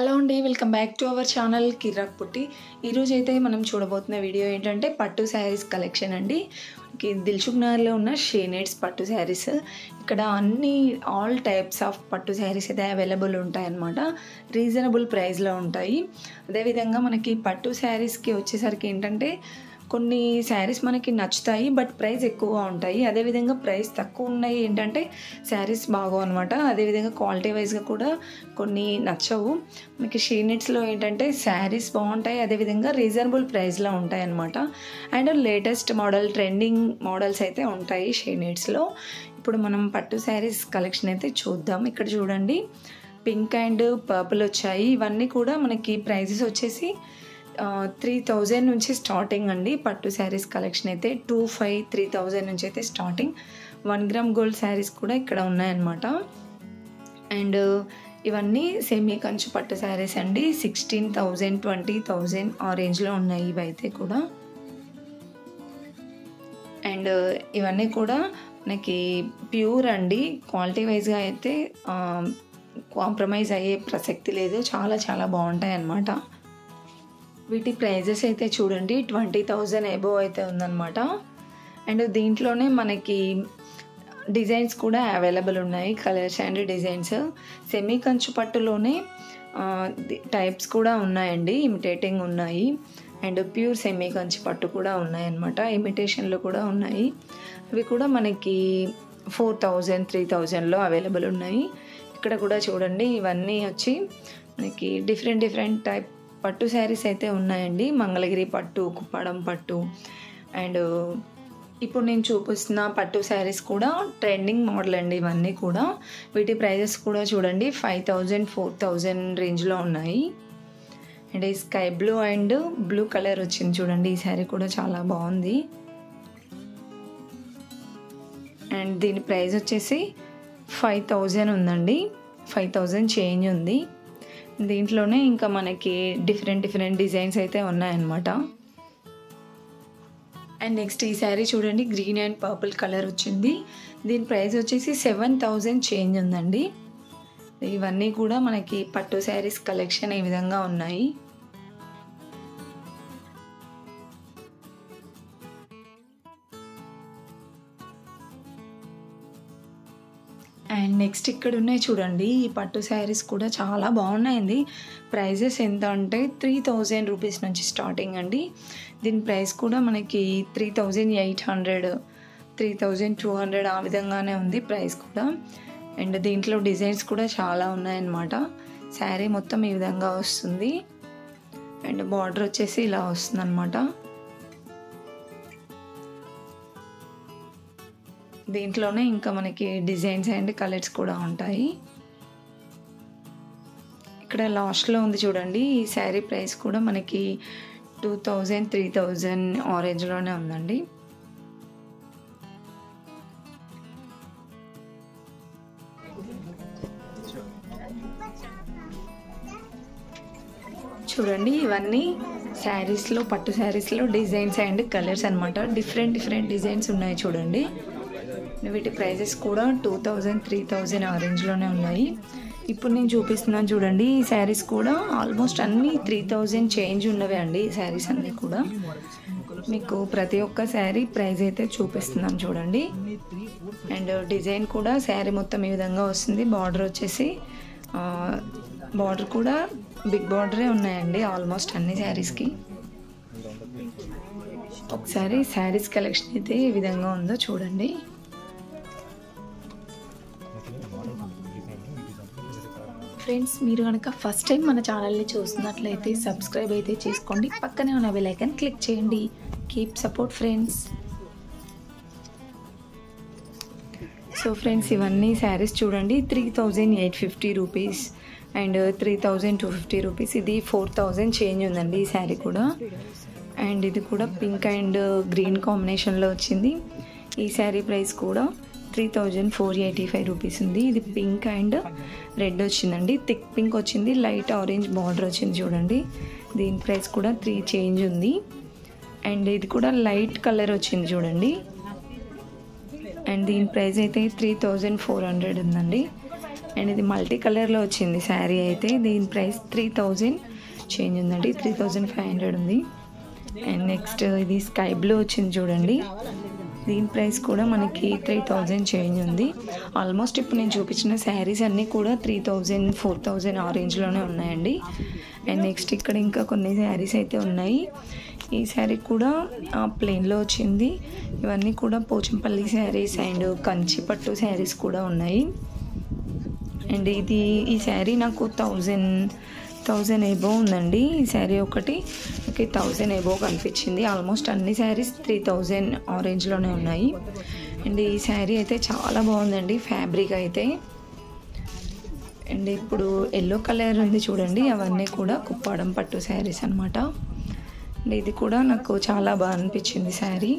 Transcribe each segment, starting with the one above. Hello అండి welcome back to our channel Kirrak Potti. ఈ రోజు అయితే మనం చూడబోతున్న వీడియో ఏంటంటే పట్టు సారీస్ కలెక్షన్ అండి। దిల్సుఖ్నగర్లో ఉన్న షే నీడ్స్ పట్టు సారీస్, ఇక్కడ అన్ని ఆల్ టైప్స్ ఆఫ్ పట్టు సారీస్ అయితే అవైలబుల్ ఉంటాయి అన్నమాట। రీజనబుల్ ప్రైస్లో ఉంటాయి। అదేవిధంగా మనకి పట్టు సారీస్కి వచ్చేసరికి ఏంటంటే కొన్ని శారీస్ మనకి నచ్చుతాయి బట్ ప్రైస్ ఎక్కువగా ఉంటాయి। అదేవిధంగా ప్రైస్ తక్కువ ఉన్నాయి ఏంటంటే శారీస్ బాగా అనమాట। అదేవిధంగా క్వాలిటీ వైజ్గా కూడా కొన్ని నచ్చవు మనకి। షీ నీడ్స్లో ఏంటంటే శారీస్ బాగుంటాయి, అదేవిధంగా రీజనబుల్ ప్రైస్లో ఉంటాయి అన్నమాట। And latest model trending models అయితే ఉంటాయి షీ నీడ్స్లో। ఇప్పుడు మనం పట్టు శారీస్ కలెక్షన్ అయితే చూద్దాం। ఇక్కడ చూడండి పింక్ అండ్ పర్పుల్ వచ్చాయి। ఇవన్నీ కూడా మనకి ప్రైజెస్ వచ్చేసి 3000 నుంచి స్టార్టింగ్ అండి। పట్టు శారీస్ కలెక్షన్ అయితే 2500-3000 నుంచి అయితే స్టార్టింగ్। 1 గ్రామ్ గోల్డ్ శారీస్ కూడా ఇక్కడ ఉన్నాయన్నమాట। అండ్ ఇవన్నీ సెమీ కంచు పట్టు శారీస్ అండి। 16,000-20,000 ఆ రేంజ్లో ఉన్నాయి ఇవైతే కూడా। అండ్ ఇవన్నీ కూడా మనకి ప్యూర్ అండి, క్వాలిటీ వైజ్గా అయితే కాంప్రమైజ్ అయ్యే ప్రసక్తి లేదు, చాలా చాలా బాగుంటాయి అన్నమాట। వీటి ప్రైజెస్ అయితే చూడండి 20,000 అబోవ్ అయితే ఉందన్నమాట। అండ్ దీంట్లోనే మనకి డిజైన్స్ కూడా అవైలబుల్ ఉన్నాయి, కలర్స్ అండ్ డిజైన్స్। సెమీ కంచు పట్టులోనే టైప్స్ కూడా ఉన్నాయండి, ఇమిటేటింగ్ ఉన్నాయి అండ్ ప్యూర్ సెమీ కంచు పట్టు కూడా ఉన్నాయన్నమాట। ఇమిటేషన్లు కూడా ఉన్నాయి, అవి కూడా మనకి 4000-3000లో అవైలబుల్ ఉన్నాయి। ఇక్కడ కూడా చూడండి ఇవన్నీ వచ్చి మనకి డిఫరెంట్ డిఫరెంట్ టైప్ పట్టు శారీస్ అయితే ఉన్నాయండి। మంగళగిరి పట్టు, కుప్పడం పట్టు అండ్ ఇప్పుడు నేను చూపిస్తున్న పట్టు శారీస్ కూడా ట్రెండింగ్ మోడల్ అండి ఇవన్నీ కూడా। వీటి ప్రైజెస్ కూడా చూడండి 5000-4000 రేంజ్లో ఉన్నాయి। అండ్ ఈ sky blue and blue colour వచ్చింది చూడండి, ఈ శారీ కూడా చాలా బాగుంది। అండ్ దీని ప్రైస్ వచ్చేసి 5000 ఉందండి, 5000 చేంజ్ ఉంది। దీంట్లోనే ఇంకా మనకి డిఫరెంట్ డిఫరెంట్ డిజైన్స్ అయితే ఉన్నాయన్నమాట। అండ్ నెక్స్ట్ ఈ శారీ చూడండి గ్రీన్ అండ్ పర్పుల్ కలర్ వచ్చింది, దీని ప్రైస్ వచ్చేసి 7000 చేంజ్ ఉందండి। ఇవన్నీ కూడా మనకి పట్టు శారీస్ కలెక్షన్ ఈ విధంగా ఉన్నాయి। అండ్ నెక్స్ట్ ఇక్కడ ఉన్నాయి చూడండి ఈ పట్టు శారీస్ కూడా చాలా బాగున్నాయండి। ప్రైజెస్ ఎంత అంటే 3000 రూపీస్ నుంచి స్టార్టింగ్ అండి। దీని ప్రైస్ కూడా మనకి 3800-3200 ఆ విధంగానే ఉంది ప్రైస్ కూడా। అండ్ దీంట్లో డిజైన్స్ కూడా చాలా ఉన్నాయన్నమాట। శారీ మొత్తం ఈ విధంగా వస్తుంది అండ్ బార్డర్ వచ్చేసి ఇలా వస్తుంది అన్నమాట। దీంట్లోనే ఇంకా మనకి డిజైన్స్ అండ్ కలర్స్ కూడా ఉంటాయి। ఇక్కడ లాస్ట్లో ఉంది చూడండి ఈ శారీ ప్రైస్ కూడా మనకి 2000-3000 ఆరేంజ్లోనే ఉందండి। చూడండి ఇవన్నీ శారీస్లో పట్టు శారీస్లో డిజైన్స్ అండ్ కలర్స్ అనమాట। డిఫరెంట్ డిఫరెంట్ డిజైన్స్ ఉన్నాయి చూడండి। వీటి ప్రైజెస్ కూడా 2000-3000 ఆ రేంజ్లోనే ఉన్నాయి। ఇప్పుడు నేను చూపిస్తున్నాను చూడండి ఈ శారీస్ కూడా ఆల్మోస్ట్ అన్నీ 3000 చేంజ్ ఉన్నవే అండి ఈ శారీస్ అన్నీ కూడా। మీకు ప్రతి ఒక్క శారీ ప్రైజ్ అయితే చూపిస్తున్నాను చూడండి। అండ్ డిజైన్ కూడా శారీ మొత్తం ఈ విధంగా వస్తుంది, బార్డర్ వచ్చేసి బార్డర్ కూడా బిగ్ బార్డరే ఉన్నాయండి ఆల్మోస్ట్ అన్ని శారీస్కి। ఒకసారి శారీస్ కలెక్షన్ అయితే ఈ విధంగా ఉందో చూడండి। ఫ్రెండ్స్ మీరు కనుక ఫస్ట్ టైం మన ఛానల్ని చూస్తున్నట్లయితే సబ్స్క్రైబ్ అయితే చేసుకోండి, పక్కనే ఉన్న బెల్ ఐకాన్ క్లిక్ చేయండి। Keep support friends. So friends ఇవన్నీ శారీస్ చూడండి 3850 రూపీస్ అండ్ 3250 రూపీస్, ఇది 4000 చేంజ్ ఉందండి ఈ శారీ కూడా। అండ్ ఇది కూడా పింక్ అండ్ గ్రీన్ కాంబినేషన్లో వచ్చింది। ఈ శారీ ప్రైస్ కూడా 3485 రూపీస్ ఉంది, ఇది పింక్ అండ్ రెడ్ వచ్చిందండి, థిక్ పింక్ వచ్చింది, లైట్ ఆరెంజ్ బార్డర్ వచ్చింది చూడండి। దీని ప్రైస్ కూడా 3 చేంజ్ ఉంది। అండ్ ఇది కూడా లైట్ కలర్ వచ్చింది చూడండి, అండ్ దీని ప్రైస్ అయితే 3400 ఉందండి। అండ్ ఇది మల్టీ కలర్లో వచ్చింది శారీ అయితే. దీని ప్రైస్ 3000 చేంజ్ ఉందండి, 3500 ఉంది. అండ్ నెక్స్ట్ ఇది స్కై బ్లూ వచ్చింది చూడండి, దీని ప్రైస్ కూడా మనకి 3000 చేంజ్ ఉంది. ఆల్మోస్ట్ ఇప్పుడు నేను చూపించిన శారీస్ అన్నీ కూడా 3000-4000 ఆ రేంజ్లోనే ఉన్నాయండి. అండ్ నెక్స్ట్ ఇక్కడ ఇంకా కొన్ని శారీస్ అయితే ఉన్నాయి. ఈ శారీ కూడా ప్లెయిన్లో వచ్చింది. ఇవన్నీ కూడా పోచంపల్లి శారీస్ అండ్ కంచి పట్టు శారీస్ కూడా ఉన్నాయి. అండ్ ఇది ఈ శారీ నాకు 1000 ఎబో ఉందండి. ఈ శారీ ఒకటి నాకు 1000 ఎబో కనిపించింది. ఆల్మోస్ట్ అన్ని శారీస్ 3000 ఆరేంజ్లోనే ఉన్నాయి. అండ్ ఈ శారీ అయితే చాలా బాగుందండి ఫ్యాబ్రిక్ అయితే. అండ్ ఇప్పుడు ఎల్లో కలర్ ఉంది చూడండి, అవన్నీ కూడా కుప్పాడం పట్టు శారీస్ అన్నమాట. అండ్ ఇది కూడా నాకు చాలా బాగా అనిపించింది శారీ.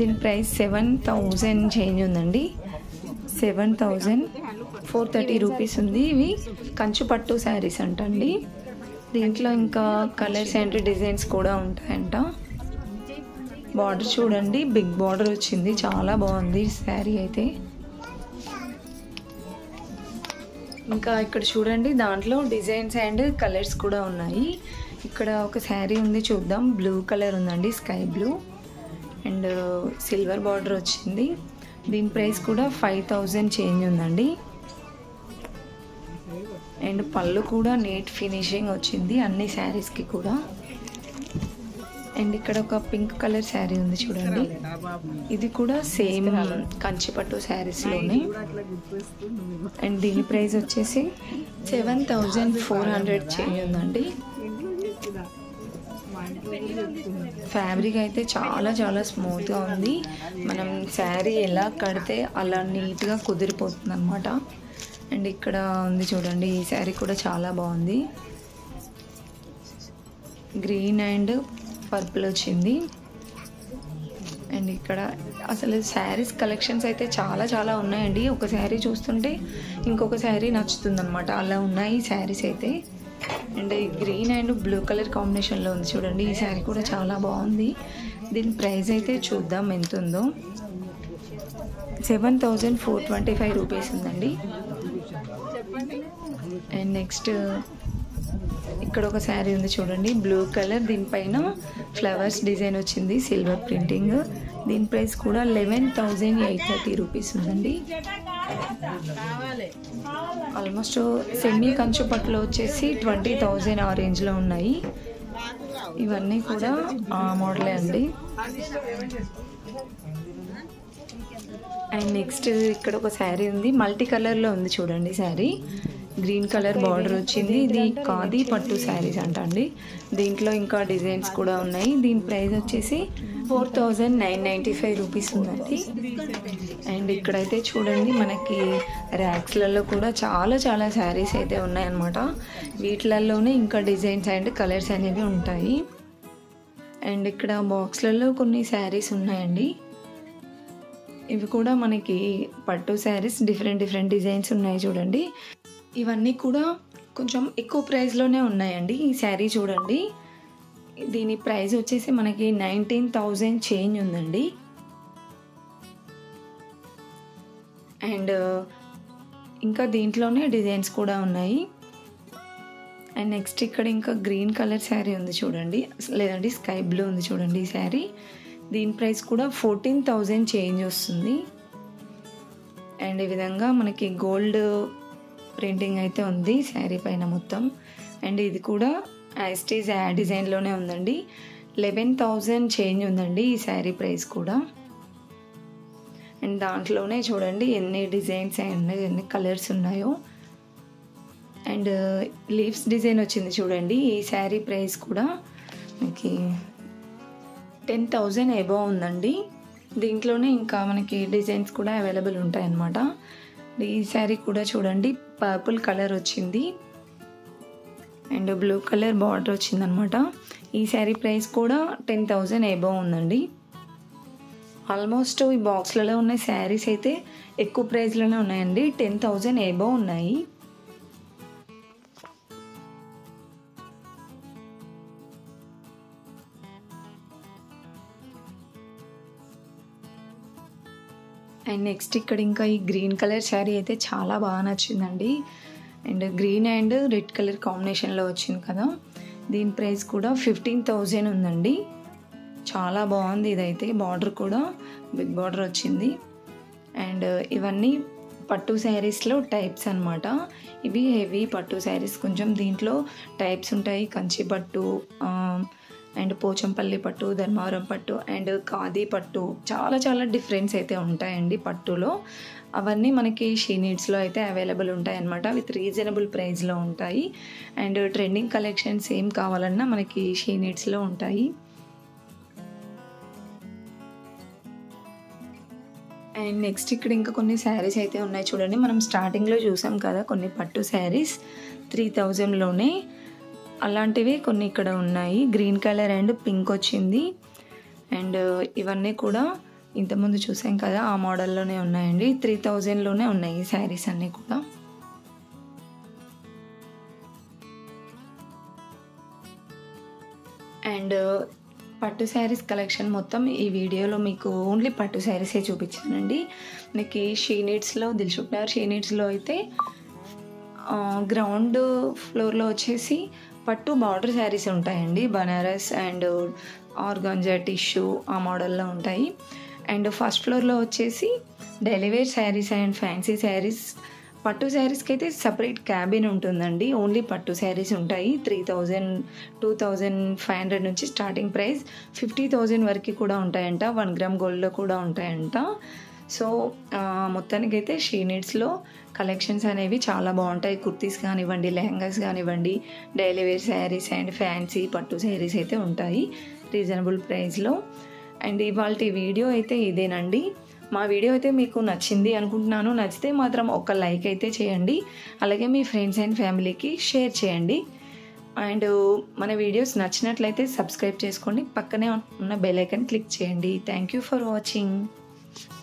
దీని ప్రైస్ 7000 చేంజ్ ఉందండి, 7430 రూపీస్ ఉంది. ఇవి కంచు పట్టు శారీస్ అంటండి. దీంట్లో ఇంకా కలర్స్ అండ్ డిజైన్స్ కూడా ఉంటాయంట. బార్డర్ చూడండి, బిగ్ బార్డర్ వచ్చింది, చాలా బాగుంది శారీ అయితే. ఇంకా ఇక్కడ చూడండి, దాంట్లో డిజైన్స్ అండ్ కలర్స్ కూడా ఉన్నాయి. ఇక్కడ ఒక శారీ ఉంది చూద్దాం, బ్లూ కలర్ ఉందండి, sky blue and silver border వచ్చింది. దీని ప్రైస్ కూడా 5000 చేంజ్ ఉందండి. అండ్ పళ్ళు కూడా నీట్ ఫినిషింగ్ వచ్చింది అన్ని శారీస్కి కూడా. అండ్ ఇక్కడ ఒక పింక్ కలర్ శారీ ఉంది చూడండి, ఇది కూడా సేమ్ కంచిపట్టు శారీస్లోనే. అండ్ దీని ప్రైస్ వచ్చేసి 7400 చేంజ్ ఉందండి. ఫ్యాబ్రిక్ అయితే చాలా స్మూత్గా ఉంది. మనం శారీ ఎలా కడితే అలా నీట్గా కుదిరిపోతుంది అనమాట. అండ్ ఇక్కడ ఉంది చూడండి, ఈ శారీ కూడా చాలా బాగుంది, గ్రీన్ అండ్ పర్పుల్ వచ్చింది. అండ్ ఇక్కడ అసలు శారీస్ కలెక్షన్స్ అయితే చాలా ఉన్నాయండి. ఒక శారీ చూస్తుంటే ఇంకొక శారీ నచ్చుతుందన్నమాట, అలా ఉన్నాయి ఈ శారీస్ అయితే. And green and blue colour కాంబినేషన్లో ఉంది చూడండి, ఈ శారీ కూడా చాలా బాగుంది. దీని ప్రైస్ అయితే చూద్దాం ఎంత ఉందో, 7425 రూపీస్ ఉందండి. అండ్ నెక్స్ట్ ఇక్కడ ఒక శారీ ఉంది చూడండి, బ్లూ కలర్, దీనిపైన ఫ్లవర్స్ డిజైన్ వచ్చింది, సిల్వర్ ప్రింటింగ్. దీని ప్రైస్ కూడా 11830 రూపీస్ ఉందండి. ఆల్మోస్ట్ సెమీ కంచు పట్టులో వచ్చేసి 20000 ఆ రేంజ్లో ఉన్నాయి. ఇవన్నీ కూడా ఆ మోడలే అండి. అండ్ నెక్స్ట్ ఇక్కడ ఒక శారీ ఉంది, మల్టీ కలర్లో ఉంది చూడండి శారీ, గ్రీన్ కలర్ బార్డర్ వచ్చింది. ఇది ఖాదీ పట్టు శారీస్ అంటండి. దీంట్లో ఇంకా డిజైన్స్ కూడా ఉన్నాయి. దీని ప్రైస్ వచ్చేసి 4995 రూపీస్ ఉందండి. అండ్ ఇక్కడైతే చూడండి మనకి ర్యాక్స్లలో కూడా చాలా శారీస్ అయితే ఉన్నాయన్నమాట. వీటిలలోనే ఇంకా డిజైన్స్ అండ్ కలర్స్ అనేవి ఉంటాయి. అండ్ ఇక్కడ బాక్స్లలో కొన్ని శారీస్ ఉన్నాయండి. ఇవి కూడా మనకి పట్టు శారీస్, డిఫరెంట్ డిజైన్స్ ఉన్నాయి చూడండి. ఇవన్నీ కూడా కొంచెం ఎక్కువ ప్రైస్లోనే ఉన్నాయండి. ఈ శారీ చూడండి, దీని ప్రైస్ వచ్చేసి మనకి 19000 చేంజ్ ఉందండి. అండ్ ఇంకా దీంట్లోనే డిజైన్స్ కూడా ఉన్నాయి. అండ్ నెక్స్ట్ ఇక్కడ ఇంకా గ్రీన్ కలర్ శారీ ఉంది చూడండి, లేదండి స్కై బ్లూ ఉంది చూడండి ఈ శారీ. దీని ప్రైస్ కూడా 14000 చేంజ్ వస్తుంది. అండ్ ఈ విధంగా మనకి గోల్డ్ ప్రింటింగ్ అయితే ఉంది శారీ పైన మొత్తం. అండ్ ఇది కూడా యాస్టీజ్ ఆ డిజైన్లోనే ఉందండి, 11000 చేంజ్ ఉందండి ఈ శారీ ప్రైస్ కూడా. అండ్ దాంట్లోనే చూడండి ఎన్ని డిజైన్స్ అండ్ ఎన్ని కలర్స్ ఉన్నాయో. అండ్ లీవ్స్ డిజైన్ వచ్చింది చూడండి, ఈ శారీ ప్రైస్ కూడా మనకి 10000 అబోవ్ ఉందండి. దీంట్లోనే ఇంకా మనకి డిజైన్స్ కూడా అవైలబుల్ ఉంటాయన్నమాట. ఈ శారీ కూడా చూడండి, పర్పుల్ కలర్ వచ్చింది అండ్ బ్లూ కలర్ బార్డర్ వచ్చిందనమాట. ఈ శారీ ప్రైస్ కూడా 10000 అబోవ్ ఉందండి. ఆల్మోస్ట్ ఈ బాక్స్లలో ఉన్న శారీస్ అయితే ఎక్కువ ప్రైస్లోనే ఉన్నాయండి, 10000 అబోవ్ ఉన్నాయి. అండ్ నెక్స్ట్ ఇక్కడ ఇంకా ఈ గ్రీన్ కలర్ శారీ అయితే చాలా బాగా నచ్చిందండి. And green and red colour కాంబినేషన్లో వచ్చింది కదా. దీని ప్రైస్ కూడా 15,000 ఉందండి. చాలా బాగుంది ఇదైతే. బార్డర్ కూడా బిగ్ బార్డర్ వచ్చింది. అండ్ ఇవన్నీ పట్టు శారీస్లో టైప్స్ అన్నమాట. ఇవి హెవీ పట్టు శారీస్ కొంచెం. దీంట్లో టైప్స్ ఉంటాయి. కంచి పట్టు అండ్ పోచంపల్లి పట్టు, ధర్మవరం పట్టు అండ్ ఖాదీ పట్టు. చాలా చాలా డిఫరెన్స్ అయితే ఉంటాయండి పట్టులో. అవన్నీ మనకి షీ నీడ్స్లో అయితే అవైలబుల్ ఉంటాయన్నమాట. విత్ రీజనబుల్ ప్రైస్లో ఉంటాయి. అండ్ ట్రెండింగ్ కలెక్షన్స్ ఏం కావాలన్నా మనకి షీ నీడ్స్లో ఉంటాయి. అండ్ నెక్స్ట్ ఇక్కడ ఇంకా కొన్ని శారీస్ అయితే ఉన్నాయి చూడండి. మనం స్టార్టింగ్లో చూసాం కదా కొన్ని పట్టు శారీస్ 3,000లోనే. అలాంటివి కొన్ని ఇక్కడ ఉన్నాయి. గ్రీన్ కలర్ అండ్ పింక్ వచ్చింది. అండ్ ఇవన్నీ కూడా ఇంతకుముందు చూసాం కదా ఆ మోడల్లోనే ఉన్నాయండి. 3,000లోనే ఉన్నాయి ఈ శారీస్ అన్నీ కూడా. అండ్ పట్టు శారీస్ కలెక్షన్ మొత్తం ఈ వీడియోలో మీకు ఓన్లీ పట్టు శారీసే చూపించానండి. మీకు షీ నీడ్స్లో, దిల్సుఖ్నగర్ షీ నీడ్స్లో అయితే గ్రౌండ్ ఫ్లోర్లో వచ్చేసి పట్టు బార్డర్ శారీస్ ఉంటాయండి. బనారస్ అండ్ ఆర్గాంజా టిష్యూ ఆ మోడల్లో ఉంటాయి. అండ్ ఫస్ట్ ఫ్లోర్లో వచ్చేసి daily wear saris and fancy saris. పట్టు శారీస్కి అయితే సపరేట్ క్యాబిన్ ఉంటుందండి. ఓన్లీ పట్టు శారీస్ ఉంటాయి. 3,000, 2,500 నుంచి స్టార్టింగ్ ప్రైస్, 50,000 వరకు కూడా ఉంటాయంట. 1 గ్రామ్ గోల్డ్లో కూడా ఉంటాయంట. సో మొత్తానికైతే షీ నీడ్స్లో కలెక్షన్స్ అనేవి చాలా బాగుంటాయి. కుర్తీస్ కానివ్వండి, లెహంగాస్ కానివ్వండి, daily wear saris and fancy పట్టు శారీస్ అయితే ఉంటాయి రీజనబుల్ ప్రైస్లో. అండ్ ఇవాళ వీడియో అయితే ఇదేనండి. మా వీడియో అయితే మీకు నచ్చింది అనుకుంటున్నాను. నచ్చితే మాత్రం ఒక లైక్ అయితే చేయండి. అలాగే మీ ఫ్రెండ్స్ అండ్ ఫ్యామిలీకి షేర్ చేయండి. అండ్ మన వీడియోస్ నచ్చినట్లయితే సబ్స్క్రైబ్ చేసుకోండి. పక్కనే ఉన్న బెల్ ఐకాన్ క్లిక్ చేయండి. Thank you for watching.